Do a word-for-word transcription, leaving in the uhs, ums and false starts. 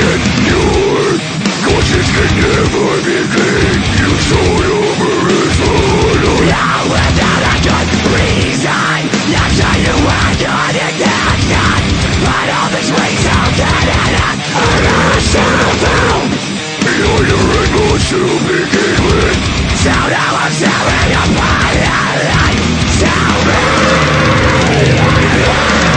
endures, but it can never be clean. You sold over his own. Now without a good reason, not that you had done it again, but all this resulted in an irrational doom. Beyond the rainbow soon became it. So now I'm tearing apart your life. Tell me.